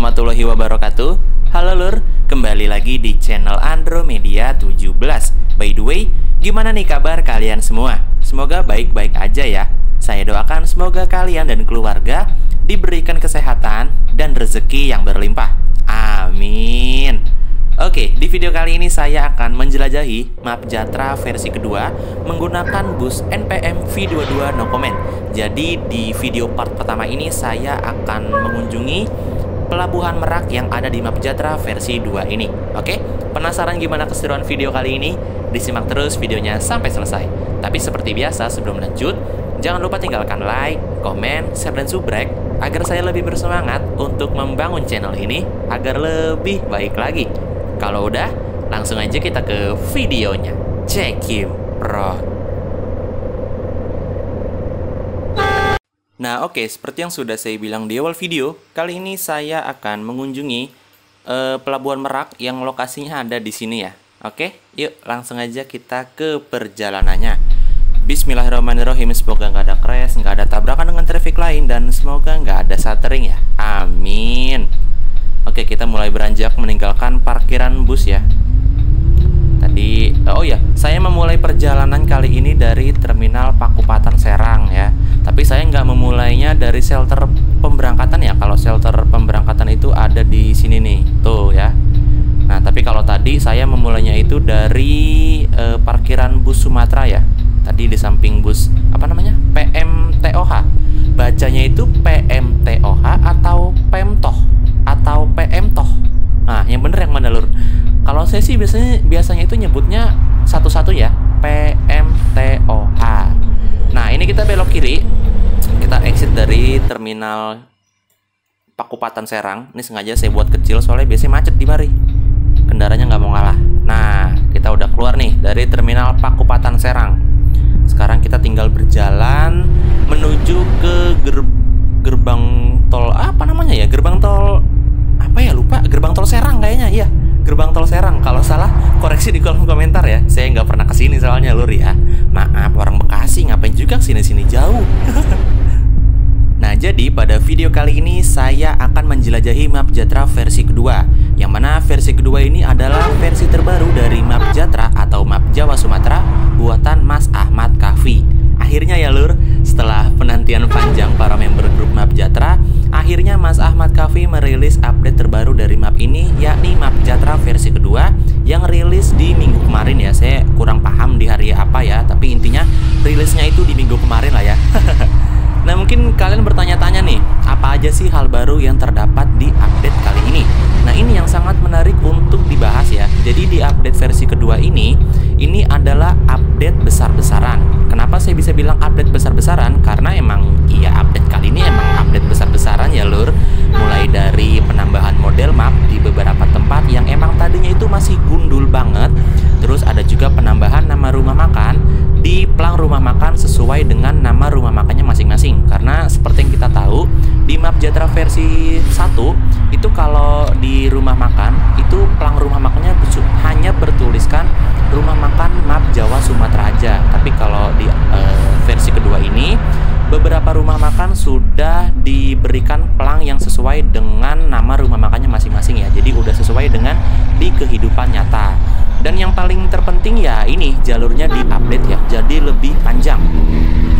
warahmatullahi wabarakatuh. Halo lur, kembali lagi di channel Andromedia 17. By the way, gimana nih kabar kalian semua? Semoga baik-baik aja ya. Saya doakan semoga kalian dan keluarga diberikan kesehatan dan rezeki yang berlimpah. Amin. Oke, di video kali ini saya akan menjelajahi Map Jatra versi kedua menggunakan bus NPM V22 no comment. Jadi di video part pertama ini saya akan mengunjungi pelabuhan Merak yang ada di Map Jatra versi 2 ini. Oke, penasaran gimana keseruan video kali ini? Disimak terus videonya sampai selesai. Tapi seperti biasa sebelum lanjut, jangan lupa tinggalkan like, komen, share, dan subscribe agar saya lebih bersemangat untuk membangun channel ini agar lebih baik lagi. Kalau udah, langsung aja kita ke videonya. Check it out. Nah, oke, seperti yang sudah saya bilang di awal video, kali ini saya akan mengunjungi pelabuhan Merak yang lokasinya ada di sini ya. Oke, yuk langsung aja kita ke perjalanannya. Bismillahirrahmanirrahim. Semoga nggak ada crash, nggak ada tabrakan dengan traffic lain, dan semoga nggak ada shuttering ya. Amin. Oke, kita mulai beranjak meninggalkan parkiran bus ya. Tadi, oh ya, saya memulai perjalanan kali ini dari Terminal Pakupatan Serang ya. Tapi saya nggak memulainya dari shelter pemberangkatan ya. Kalau shelter pemberangkatan itu ada di sini nih, tuh ya. Nah, tapi kalau tadi saya memulainya itu dari parkiran bus Sumatera ya. Tadi di samping bus, apa namanya? PMTOH. Bacanya itu PMTOH atau PMTOH. Atau PMTOH. Nah, yang bener yang mana lur? Kalau saya sih biasanya itu nyebutnya satu-satu ya, PMTOH. Nah, ini kita belok kiri. Kita exit dari Terminal Pakupatan Serang. Ini sengaja saya buat kecil soalnya biasanya macet di mari. Kendaraannya nggak mau ngalah. Nah, kita udah keluar nih dari Terminal Pakupatan Serang. Sekarang kita tinggal berjalan menuju ke gerbang tol, apa namanya ya, gerbang tol apa ya, lupa. Gerbang tol Serang kayaknya, iya, gerbang tol Serang. Kalau salah koreksi di kolom komentar ya, saya nggak pernah kesini soalnya lur ya, maaf. Orang Bekasi ngapain juga kesini-sini jauh. Nah, jadi pada video kali ini saya akan menjelajahi Map Jatra versi kedua, yang mana versi kedua ini adalah versi terbaru dari Map Jatra atau Map Jawa Sumatera buatan Mas Ahmad Kahfi. Akhirnya ya lur, setelah penantian panjang para member grup Map Jatra, akhirnya Mas Ahmad Kahfi merilis update terbaru dari map ini, yakni Map Jatra versi kedua yang rilis di minggu kemarin ya. Saya kurang paham di hari apa ya, tapi intinya rilisnya itu di minggu kemarin lah ya. Nah, mungkin kalian bertanya-tanya nih, apa aja sih hal baru yang terdapat di update kali ini? Nah, ini yang sangat menarik untuk dibahas ya. Jadi di update versi kedua ini adalah update besar-besaran. Kenapa saya bisa bilang update besar-besaran? Karena emang iya, update kali ini emang update besar-besaran ya lur. Mulai dari penambahan model map di beberapa tempat yang emang tadinya itu masih gundul banget. Terus ada juga penambahan nama rumah makan di pelang rumah makan sesuai dengan nama rumah makannya masing-masing. Karena seperti yang kita tahu di Map Jatra versi 1 itu kalau di rumah makan itu pelang rumah makannya hanya bertuliskan rumah makan Map Jawa Sumatera aja. Tapi kalau di versi kedua ini beberapa rumah makan sudah diberikan pelang yang sesuai dengan nama rumah makannya masing-masing ya. Jadi udah sesuai dengan di kehidupan nyata. Dan yang paling terpenting ya ini jalurnya diupdate ya, jadi lebih panjang.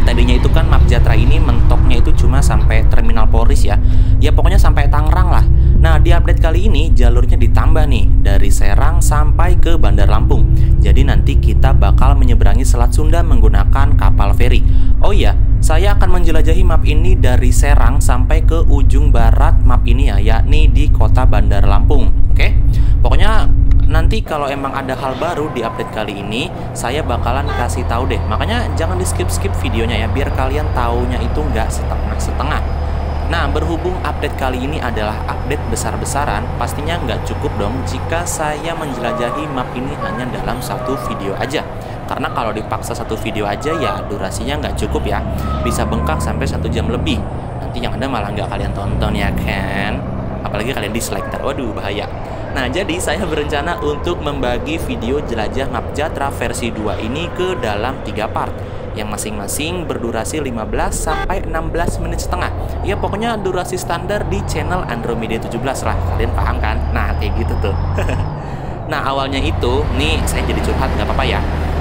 Tadinya itu kan Map Jatra ini mentoknya itu cuma sampai Terminal Polris ya. Ya pokoknya sampai Tangerang lah. Nah, di update kali ini jalurnya ditambah nih dari Serang sampai ke Bandar Lampung. Jadi nanti kita bakal menyeberangi Selat Sunda menggunakan kapal feri. Oh iya, saya akan menjelajahi map ini dari Serang sampai ke ujung barat map ini ya, yakni di kota Bandar Lampung. Oke? Pokoknya nanti kalau emang ada hal baru di update kali ini, saya bakalan kasih tahu deh. Makanya jangan di skip-skip videonya ya, biar kalian taunya itu nggak setengah-setengah. Nah, berhubung update kali ini adalah update besar-besaran, pastinya nggak cukup dong jika saya menjelajahi map ini hanya dalam satu video aja. Karena kalau dipaksa satu video aja ya durasinya nggak cukup ya, bisa bengkak sampai 1 jam lebih. Nanti yang ada malah nggak kalian tonton ya kan? Apalagi kalian dislike, waduh bahaya. Nah, jadi saya berencana untuk membagi video jelajah Map Jatra versi 2 ini ke dalam 3 part. yang masing-masing berdurasi 15 sampai 16 menit setengah. Ya pokoknya durasi standar di channel Andromedia 17 lah, kalian paham kan? Nah kayak gitu tuh. Nah awalnya itu, nih saya jadi curhat nggak apa-apa ya.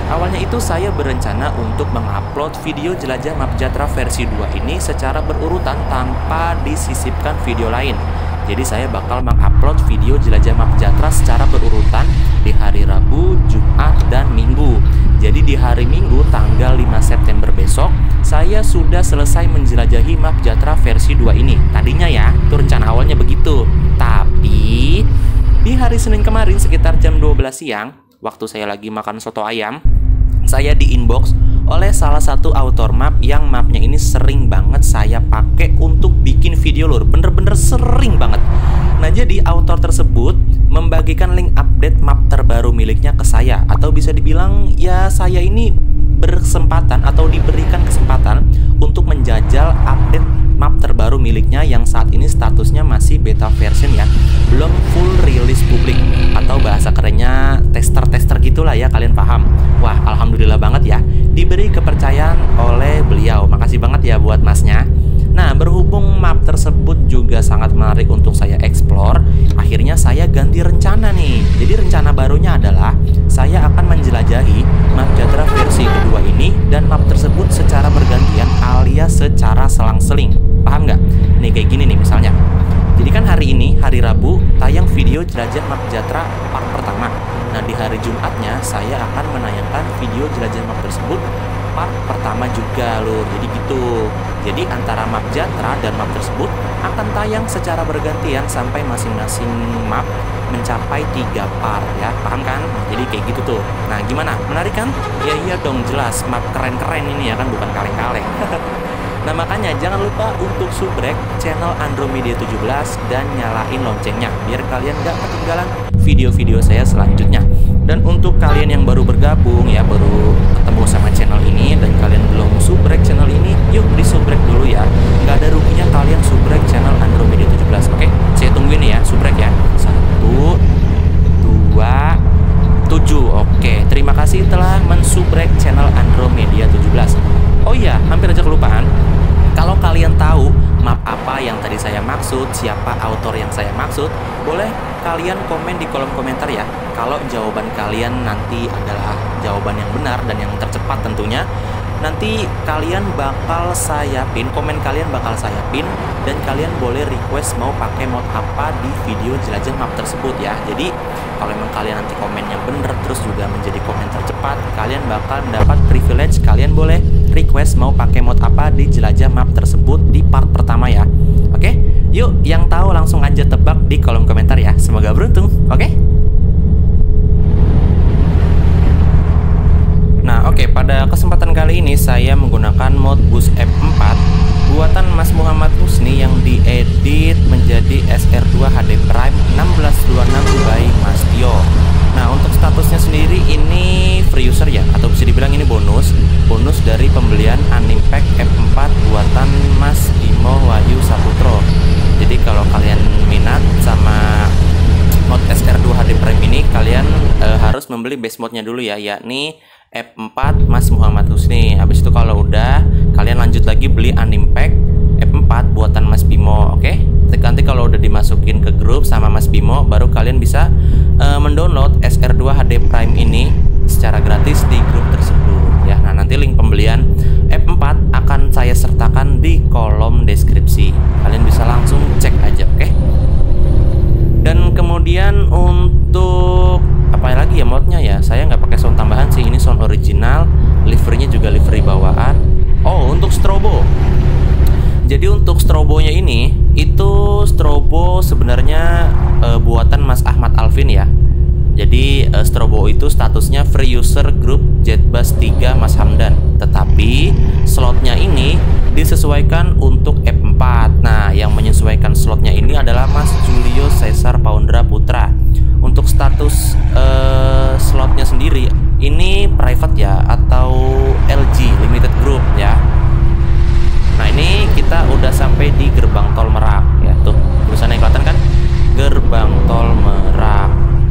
Awalnya itu saya berencana untuk mengupload video jelajah Map Jatra versi 2 ini secara berurutan tanpa disisipkan video lain. Jadi saya bakal mengupload video jelajah Map Jatra secara berurutan di hari Rabu, Jumat, dan Minggu. Jadi di hari Minggu tanggal 5 September besok, saya sudah selesai menjelajahi Map Jatra versi 2 ini. Tadinya ya, itu rencana awalnya begitu. Tapi di hari Senin kemarin sekitar jam 12 siang, waktu saya lagi makan soto ayam, saya di inbox oleh salah satu author map yang mapnya ini sering banget saya pakai untuk bikin video lur, bener-bener sering banget. Nah jadi author tersebut membagikan link update map terbaru miliknya ke saya, atau bisa dibilang ya saya ini berkesempatan atau diberikan kesempatan untuk menjajal update map terbaru miliknya yang saat ini statusnya masih beta version ya, belum full rilis publik, atau bahasa kerennya tester-tester gitulah ya, kalian paham. Wah alhamdulillah banget ya, diberi kepercayaan oleh beliau, makasih banget ya buat masnya. Nah berhubung map tersebut juga sangat menarik untuk saya explore, akhirnya saya ganti rencana nih. Jadi rencana barunya adalah saya akan menjelajahi Map Jatra versi kedua ini dan map tersebut secara bergantian alias secara selang-seling, paham nggak? Nih kayak gini nih misalnya. Jadi kan hari ini, hari Rabu, tayang video jelajah Map Jatra part pertama. Nah di hari Jumatnya saya akan menayangkan video jelajah map tersebut part pertama juga lur, jadi gitu. Jadi antara Map Jatra dan map tersebut akan tayang secara bergantian sampai masing-masing map mencapai 3 part ya, paham kan? Jadi kayak gitu tuh. Nah gimana, menarik kan? Ya iya dong, jelas map keren-keren ini ya kan, bukan kaleng-kaleng. Nah makanya jangan lupa untuk subrek channel Andromedia 17 dan nyalain loncengnya biar kalian gak ketinggalan video-video saya selanjutnya. Dan untuk kalian yang baru bergabung ya, baru ketemu sama channel ini dan kalian belum subrek channel ini, yuk di subrek dulu ya. Nggak ada ruginya kalian subrek channel Andromedia 17, oke? Saya tungguin ya, subrek ya. 1, 2, 7, oke. Terima kasih telah mensubrek channel Andromedia 17. Oh iya, hampir aja kelupaan. Kalau kalian tahu map apa yang tadi saya maksud, siapa autor yang saya maksud, boleh kalian komen di kolom komentar ya. Kalau jawaban kalian nanti adalah jawaban yang benar dan yang tercepat tentunya, nanti kalian bakal saya pin, komen kalian bakal saya pin, dan kalian boleh request mau pakai mod apa di video jelajah map tersebut ya. Jadi kalau memang kalian nanti komennya bener terus juga menjadi komen tercepat, kalian bakal mendapat privilege, kalian boleh request mau pakai mod apa di jelajah map tersebut di part pertama ya. Oke, yuk yang tahu langsung aja tebak di kolom komentar ya. Semoga beruntung, oke? Nah oke, pada kesempatan kali ini saya menggunakan mod bus F4 buatan Mas Muhammad Husni yang diedit menjadi SR2 HD Prime 1626 by Mas Tyo. Nah untuk statusnya sendiri ini free user ya, atau bisa dibilang ini bonus dari pembelian anime pack F4 buatan Mas Bimo Wahyu Saputro. Jadi kalau kalian minat sama mod SR2 HD Prime ini, kalian harus membeli base modnya dulu ya, yakni F4 Mas Muhammad Husni. Habis itu kalau udah, kalian lanjut lagi beli anime pack F4 buatan Mas Bimo, oke? Nanti kalau udah dimasukin ke grup sama Mas Bimo, baru kalian bisa mendownload SR2 HD Prime ini secara gratis di grup tersebut ya. Nah, nanti link pembelian F4 akan saya sertakan di kolom deskripsi. Kalian bisa langsung cek aja, oke? Dan kemudian untuk apa lagi ya modnya ya, saya nggak pakai sound tambahan sih, ini sound original, liverynya juga livery bawaan. Oh untuk strobo, jadi untuk strobonya ini itu strobo sebenarnya buatan Mas Ahmad Alvin ya. Jadi strobo itu statusnya free user grup Jetbus 3 Mas Hamdan, tetapi slotnya ini disesuaikan untuk F4. Nah yang menyesuaikan slotnya ini adalah Mas Julio Caesar Paundra Putra. Untuk status slotnya sendiri ini private ya, atau LG limited group ya. Nah ini kita udah sampai di gerbang tol Merak ya, tuh tulisannya kelihatan kan, gerbang tol Merak.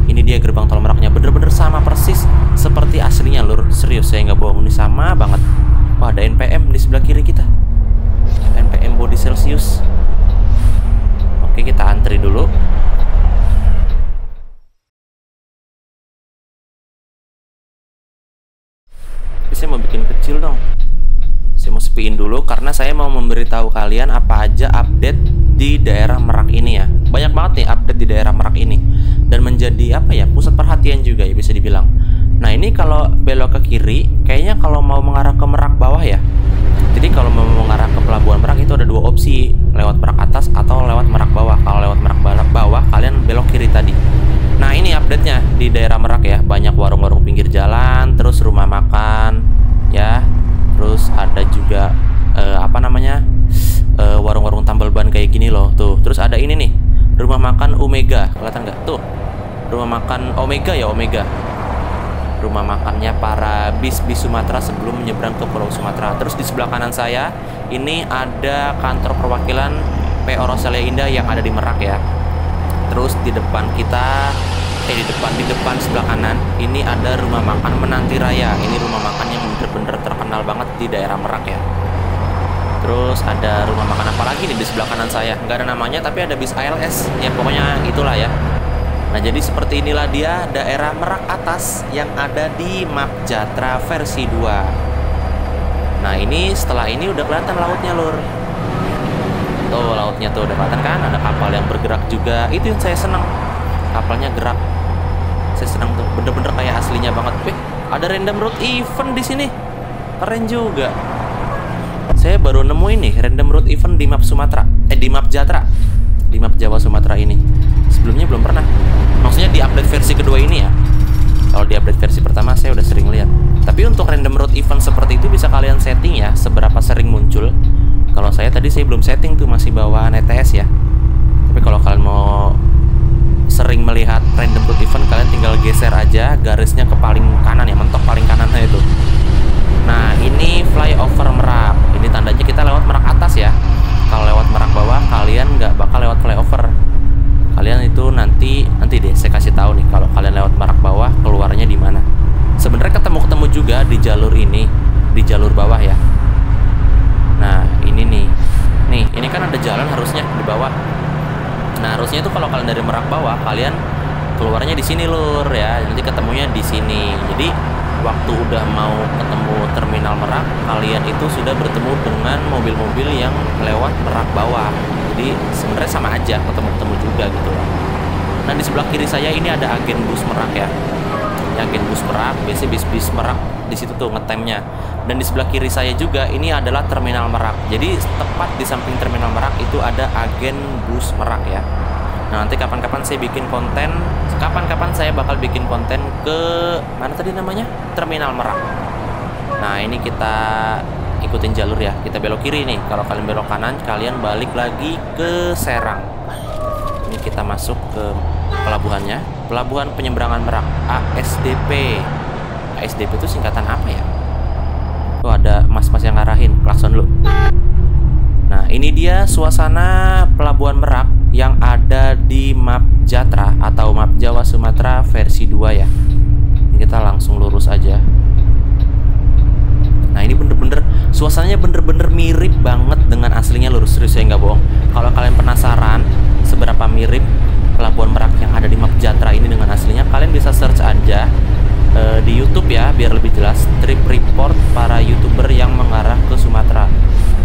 Ini dia gerbang tol Meraknya, bener-bener sama persis seperti aslinya lur, serius saya nggak bohong, ini sama banget. Wah, ada NPM di sebelah kiri kita. NPM body Celsius. Oke, kita antri dulu. Saya mau bikin kecil dong. Saya mau sepiin dulu karena saya mau memberitahu kalian apa aja update di daerah Merak ini ya. Banyak banget nih update di daerah Merak ini, dan menjadi apa ya, pusat perhatian juga ya bisa dibilang. Nah ini kalau belok ke kiri, kayaknya kalau mau mengarah ke Merak bawah ya. Jadi kalau mau mengarah ke Pelabuhan Merak itu ada dua opsi, lewat Merak atas atau lewat Merak bawah. Kalau lewat Merak bawah kalian belok kiri tadi. Nah ini update-nya di daerah Merak ya, banyak warung-warung pinggir jalan, terus rumah makan ya, terus ada juga warung-warung tambal ban kayak gini loh tuh. Terus ada ini nih, rumah makan Omega, kelihatan nggak tuh? Rumah makan Omega ya, Omega. Rumah makannya para bis-bis Sumatera sebelum menyeberang ke Pulau Sumatera. Terus di sebelah kanan saya ini ada kantor perwakilan PO Rosalia Indah yang ada di Merak ya. Terus di depan kita, di depan sebelah kanan ini ada rumah makan Menanti Raya. Ini rumah makan yang bener-bener terkenal banget di daerah Merak ya. Terus ada rumah makan apa lagi nih di sebelah kanan saya? Nggak ada namanya, tapi ada bis ALS ya, pokoknya itulah ya. Nah jadi seperti inilah dia daerah Merak atas yang ada di Map Jatra versi 2. Nah ini setelah ini udah kelihatan lautnya lur. Tuh lautnya tuh udah kelihatan kan, ada kapal yang bergerak juga. Itu yang saya senang, kapalnya gerak. Saya senang tuh, bener-bener kayak aslinya banget. Wih, ada random road event di sini, keren juga. Saya baru nemu ini random road event di Map Sumatera, di Map Jatra, di Map Jawa Sumatera ini. Sebelumnya belum pernah. Maksudnya di update versi kedua ini ya. Kalau di update versi pertama saya udah sering lihat. Tapi untuk random road event seperti itu bisa kalian setting ya, seberapa sering muncul. Kalau saya tadi saya belum setting tuh, masih bawaan ETS ya. Tapi kalau kalian mau sering melihat random road event, kalian tinggal geser aja garisnya ke paling kanan ya, mentok paling kanannya itu. Nah ini flyover Merak. Ini tandanya kita lewat Merak atas ya. Kalau lewat Merak bawah kalian nggak bakal lewat flyover. Kalian itu nanti deh saya kasih tahu nih kalau kalian lewat Merak bawah keluarnya di mana. Sebenarnya ketemu juga di jalur ini, di jalur bawah ya. Nah ini nih ini kan ada jalan harusnya di bawah. Nah harusnya itu kalau kalian dari Merak bawah kalian keluarnya di sini lur ya, nanti ketemunya di sini. Jadi waktu udah mau ketemu terminal Merak, kalian itu sudah bertemu dengan mobil-mobil yang lewat Merak bawah. Jadi sebenarnya sama aja, ketemu-ketemu juga gitu loh. Nah di sebelah kiri saya ini ada agen bus Merak ya. Agen bus Merak, biasanya bis-bis Merak di situ tuh ngetemnya. Dan di sebelah kiri saya juga ini adalah terminal Merak. Jadi tepat di samping terminal Merak itu ada agen bus Merak ya. Nah nanti kapan-kapan saya bakal bikin konten ke mana tadi namanya, terminal Merak. Nah ini kita ikutin jalur ya, kita belok kiri nih. Kalau kalian belok kanan kalian balik lagi ke Serang. Ini kita masuk ke pelabuhannya, Pelabuhan Penyeberangan Merak, ASDP. ASDP itu singkatan apa ya? Tuh ada mas-mas yang ngarahin, klakson dulu. Nah ini dia suasana Pelabuhan Merak yang ada di Map Jatra atau Map Jawa Sumatera versi 2 ya. Ini kita langsung lurus aja. Nah ini bener-bener suasananya bener-bener mirip banget dengan aslinya, lurus, serius saya nggak bohong. Kalau kalian penasaran seberapa mirip Pelabuhan Merak yang ada di Map Jatra ini dengan aslinya, kalian bisa search aja di YouTube ya, biar lebih jelas. Trip report para youtuber yang mengarah ke Sumatera,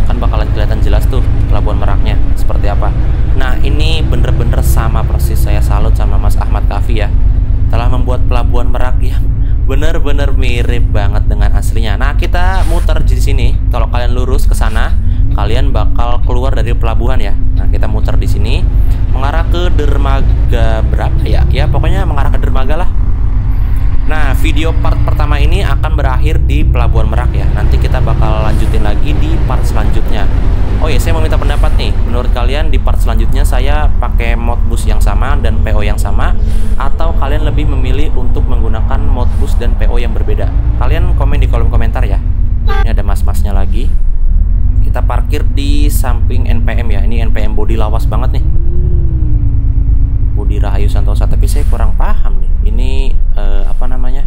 kan bakalan kelihatan jelas tuh Pelabuhan Meraknya seperti apa. Nah ini bener-bener sama persis. Saya salut sama Mas Ahmad Kahfi ya, telah membuat Pelabuhan Merak yang bener-bener mirip banget dengan aslinya. Nah kita muter di sini. Kalau kalian lurus ke sana, kalian bakal keluar dari pelabuhan ya. Nah kita muter di sini, mengarah ke dermaga berapa ya? Ya pokoknya mengarah ke dermaga lah. Nah video part pertama ini akan berakhir di Pelabuhan Merak ya. Nanti kita bakal lanjutin lagi di part selanjutnya. Oh ya, saya mau minta pendapat nih. Menurut kalian di part selanjutnya saya pakai mod bus yang sama dan PO yang sama, atau kalian lebih memilih untuk menggunakan mod bus dan PO yang berbeda? Kalian komen di kolom komentar ya. Ini ada mas-masnya lagi. Kita parkir di samping NPM ya. Ini NPM body lawas banget nih, di Rahayu Santosa. Tapi saya kurang paham nih, ini apa namanya,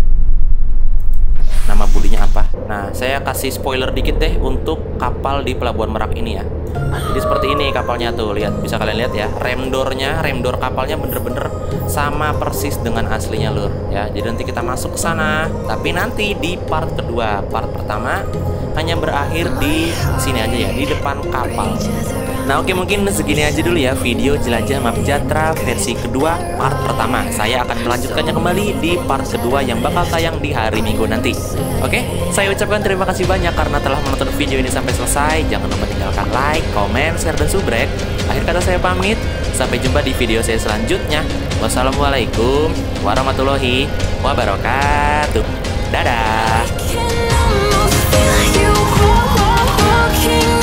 nama budinya apa. Nah saya kasih spoiler dikit deh untuk kapal di Pelabuhan Merak ini ya. Jadi seperti ini kapalnya tuh, lihat, bisa kalian lihat ya. Remdornya, remdor kapalnya bener-bener sama persis dengan aslinya lur ya. Jadi nanti kita masuk ke sana, tapi nanti di part kedua. Part pertama hanya berakhir di sini aja ya, di depan kapal. Nah oke, mungkin segini aja dulu ya video jelajah Map Jatra versi kedua part pertama. Saya akan melanjutkannya kembali di part kedua yang bakal tayang di hari Minggu nanti. Oke, saya ucapkan terima kasih banyak karena telah menonton video ini sampai selesai. Jangan lupa tinggalkan like, komen, share, dan subrek. Akhir kata saya pamit. Sampai jumpa di video saya selanjutnya. Wassalamualaikum warahmatullahi wabarakatuh. Dadah.